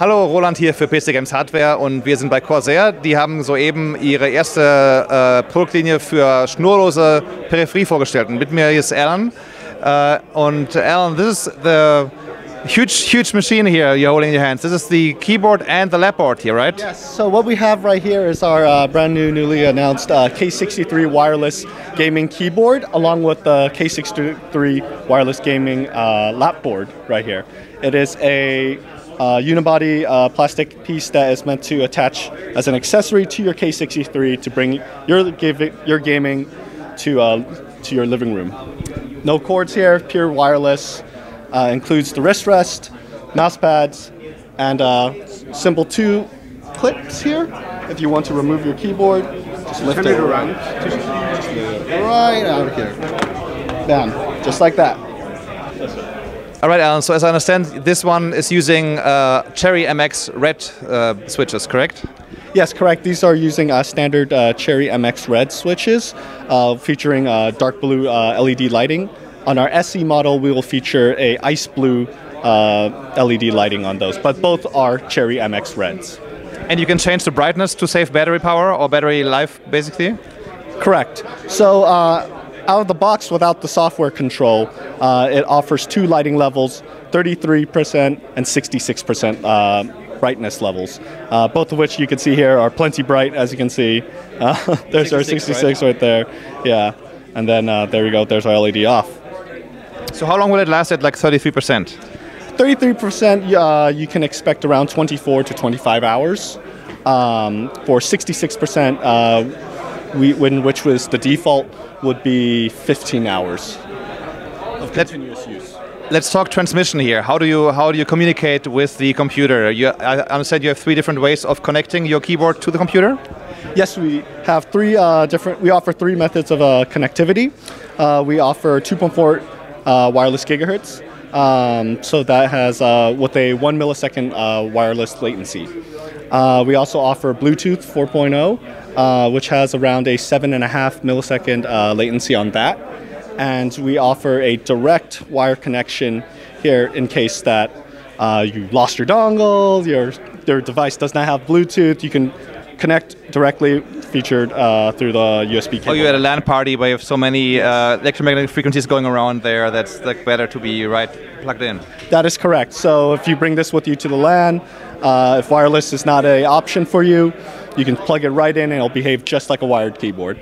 Hallo, Roland hier für PCGames Hardware und wir sind bei Corsair. Die haben soeben ihre erste Produktlinie für schnurlose Peripherie vorgestellt. Und mit mir ist Alan. And Alan, this is the huge machine here you're holding in your hands. This is the keyboard and the lapboard here, right? Yes, so what we have right here is our brand new, newly announced K63 Wireless Gaming Keyboard, along with the K63 Wireless Gaming Lapboard right here. It is a unibody plastic piece that is meant to attach as an accessory to your K63 to bring your gaming to your living room. No cords here, pure wireless. Includes the wrist rest, mouse pads, and simple two clips here. If you want to remove your keyboard, just lift it around, right out of here. Bam, just like that. All right, Alan, so as I understand, this one is using Cherry MX Red switches, correct? Yes, correct. These are using standard Cherry MX Red switches, featuring dark blue LED lighting. On our SE model, we will feature a ice blue LED lighting on those, but both are Cherry MX Reds. And you can change the brightness to save battery power or battery life, basically? Correct. So out of the box, without the software control, it offers two lighting levels, 33% and 66% brightness levels, both of which you can see here are plenty bright, as you can see. There's our 66 right there. Yeah, and then there we go, there's our LED off. So how long will it last at like 33%? 33%, you can expect around 24 to 25 hours. For 66%, which was the default, would be 15 hours of continuous use. Let's talk transmission here. How do you communicate with the computer? I understand you have three different ways of connecting your keyboard to the computer? Yes, we have three We offer three methods of connectivity. We offer 2.4. Wireless gigahertz, so that has with a 1 millisecond wireless latency. We also offer Bluetooth 4.0, which has around a 7.5 millisecond latency on that, and we offer a direct wire connection here in case that you lost your dongle, your device does not have Bluetooth. You can connect directly, featured through the USB cable. Oh, you had a LAN party where you have so many electromagnetic frequencies going around there. That's like better to be plugged in. That is correct. So if you bring this with you to the LAN, if wireless is not an option for you, you can plug it right in and it'll behave just like a wired keyboard.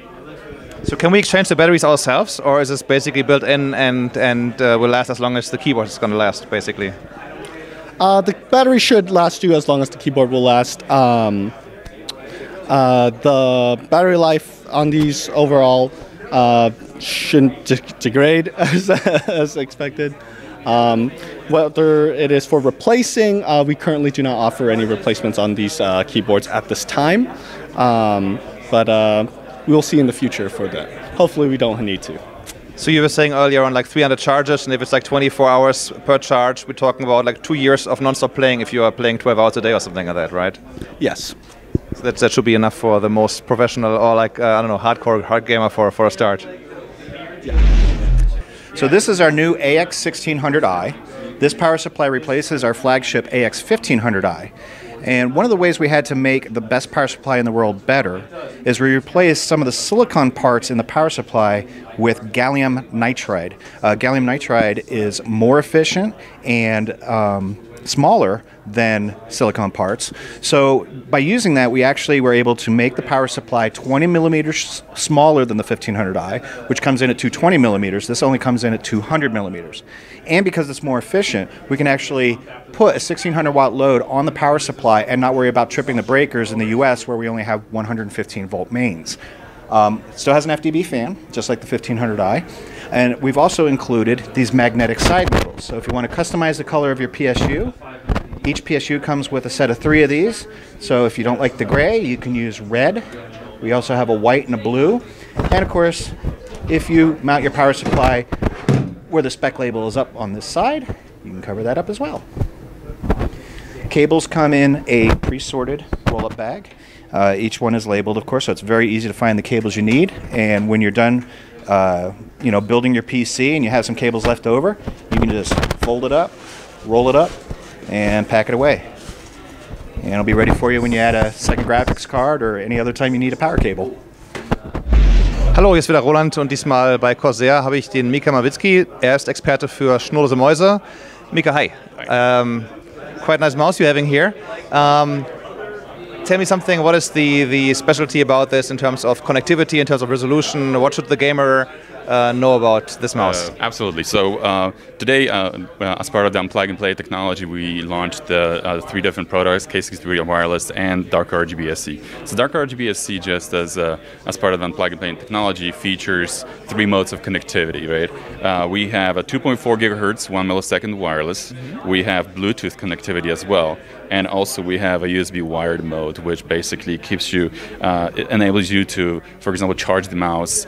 So can we exchange the batteries ourselves, or is this basically built in and will last as long as the keyboard is going to last, basically? The battery should last you as long as the keyboard will last. The battery life on these overall shouldn't degrade as expected. Whether it is for replacing, we currently do not offer any replacements on these keyboards at this time. But we'll see in the future for that. Hopefully we don't need to. So you were saying earlier on like 300 charges, and if it's like 24 hours per charge, we're talking about like 2 years of non-stop playing if you are playing 12 hours a day or something like that, right? Yes. That should be enough for the most professional or like, I don't know, hard gamer for a start. So this is our new AX1600i. This power supply replaces our flagship AX1500i. And one of the ways we had to make the best power supply in the world better is we replaced some of the silicon parts in the power supply with gallium nitride. Gallium nitride is more efficient and smaller than silicon parts. So by using that, we actually were able to make the power supply 20 millimeters smaller than the 1500i, which comes in at 220 millimeters. This only comes in at 200 millimeters. And because it's more efficient, we can actually put a 1600 watt load on the power supply and not worry about tripping the breakers in the US, where we only have 115 volt mains. It still has an FDB fan, just like the 1500i. And we've also included these magnetic side needles. So if you want to customize the color of your PSU, each PSU comes with a set of 3 of these. So if you don't like the gray, you can use red. We also have a white and a blue. And of course, if you mount your power supply where the spec label is up on this side, you can cover that up as well. Cables come in a pre-sorted roll-up bag. Each one is labeled, of course, so it's very easy to find the cables you need. And when you're done building your PC and you have some cables left over, you can just fold it up, roll it up, and pack it away. and it'll be ready for you when you add a second graphics card or any other time you need a power cable. Hallo, hier ist wieder Roland und diesmal bei Corsair habe ich den Mika Mawitzki. Er ist Experte für schnurlose Mäuse. Mika, hi. Quite nice mouse you're having here. Tell me something, what is the specialty about this in terms of connectivity, in terms of resolution? What should the gamer know about this mouse? Absolutely. So today, as part of the Unplug-and-Play technology, we launched three different products, K63 Wireless and Dark RGB SC. So Dark RGB SC, just as part of the Unplug-and-Play technology, features three modes of connectivity, right? We have a 2.4 gigahertz, 1 millisecond wireless. Mm-hmm. We have Bluetooth connectivity as well. And also we have a USB wired mode, which basically keeps you, enables you to, for example, charge the mouse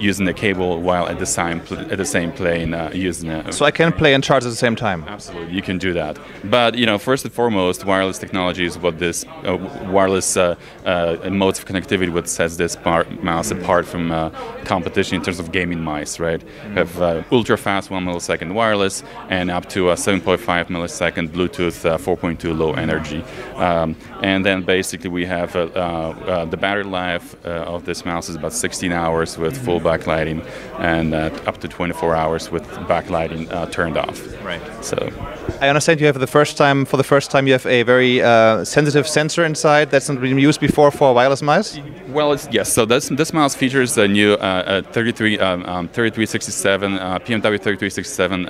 using the cable while at the same plane using it. So I can play and charge at the same time. Absolutely, you can do that. But you know, first and foremost, wireless technology is what this wireless modes of connectivity what sets this mouse apart from competition in terms of gaming mice, right? We have ultra fast 1 millisecond wireless and up to a 7.5 millisecond Bluetooth 4.2. to low energy, and then basically we have the battery life of this mouse is about 16 hours with full backlighting, and up to 24 hours with backlighting turned off. Right. So, I understand you have for the first time you have a very sensitive sensor inside that's not been used before for wireless mice. Well, yes. So this mouse features a new 3367 PMW 3367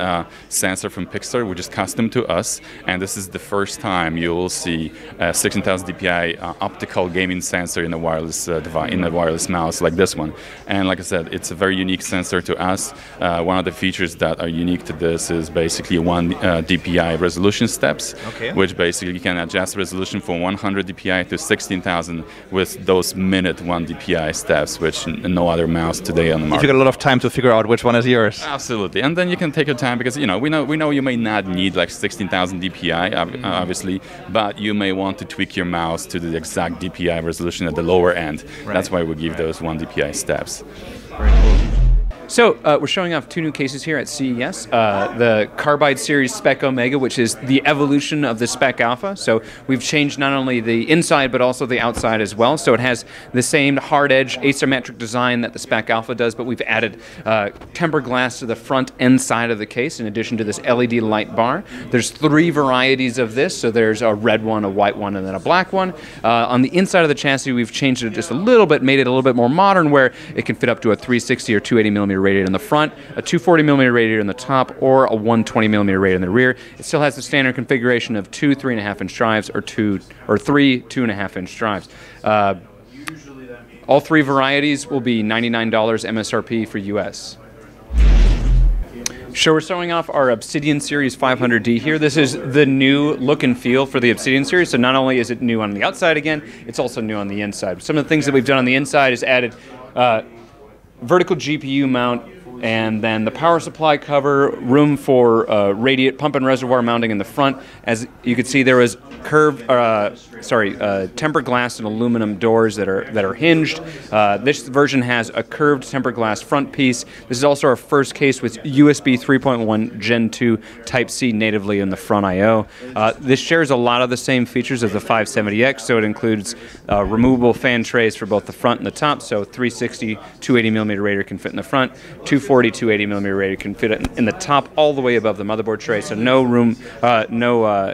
sensor from Pixar, which is custom to us, and this is the first time you will see a 16,000 dpi optical gaming sensor in a wireless device, in a wireless mouse like this one. And like I said, it's a very unique sensor to us. One of the features that are unique to this is basically 1 dpi resolution steps, okay, which basically you can adjust resolution from 100 dpi to 16,000 with those minute 1 dpi steps, which no other mouse today on the market. You get a lot of time to figure out which one is yours. Absolutely, and then you can take your time because you know we know you may not need like 16,000 dpi. Obviously, but you may want to tweak your mouse to the exact DPI resolution at the lower end. Right. That's why we give those 1 DPI steps. Very cool. So we're showing off two new cases here at CES, the Carbide Series Spec Omega, which is the evolution of the Spec Alpha. So we've changed not only the inside, but also the outside as well. So it has the same hard edge asymmetric design that the Spec Alpha does, but we've added tempered glass to the front and side of the case in addition to this LED light bar. There's three varieties of this. So there's a red one, a white one, and then a black one. On the inside of the chassis, we've changed it just a little bit, made it a little bit more modern where it can fit up to a 360 or 280 millimeter radiator in the front, a 240 millimeter radiator in the top, or a 120 millimeter radiator in the rear. It still has the standard configuration of 2 3.5-inch drives or 3 2.5-inch drives. All three varieties will be $99 MSRP for US. So we're showing off our Obsidian Series 500D here. This is the new look and feel for the Obsidian Series. So not only is it new on the outside again, it's also new on the inside. Some of the things that we've done on the inside is added vertical GPU mount, and then the power supply cover, room for radiant pump and reservoir mounting in the front. As you can see, there was tempered glass and aluminum doors that are hinged. This version has a curved tempered glass front piece. This is also our first case with USB 3.1 Gen 2 Type-C natively in the front I/O. This shares a lot of the same features as the 570X, so it includes removable fan trays for both the front and the top, so 360, 280 millimeter radiator can fit in the front, 240, 280 millimeter radiator can fit in the top all the way above the motherboard tray, so no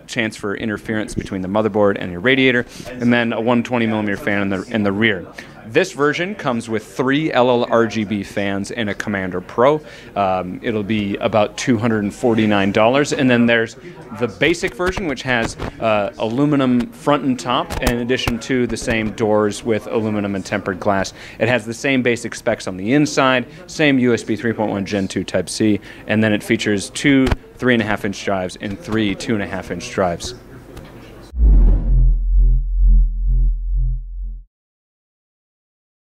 chance for interference between the motherboard and your radiator, and then a 120 millimeter fan in the rear. This version comes with 3 LLRGB fans and a Commander Pro. It'll be about $249. And then there's the basic version, which has aluminum front and top, in addition to the same doors with aluminum and tempered glass. It has the same basic specs on the inside, same USB 3.1 Gen 2 Type-C, and then it features 2 3.5-inch drives and 3 2.5-inch drives.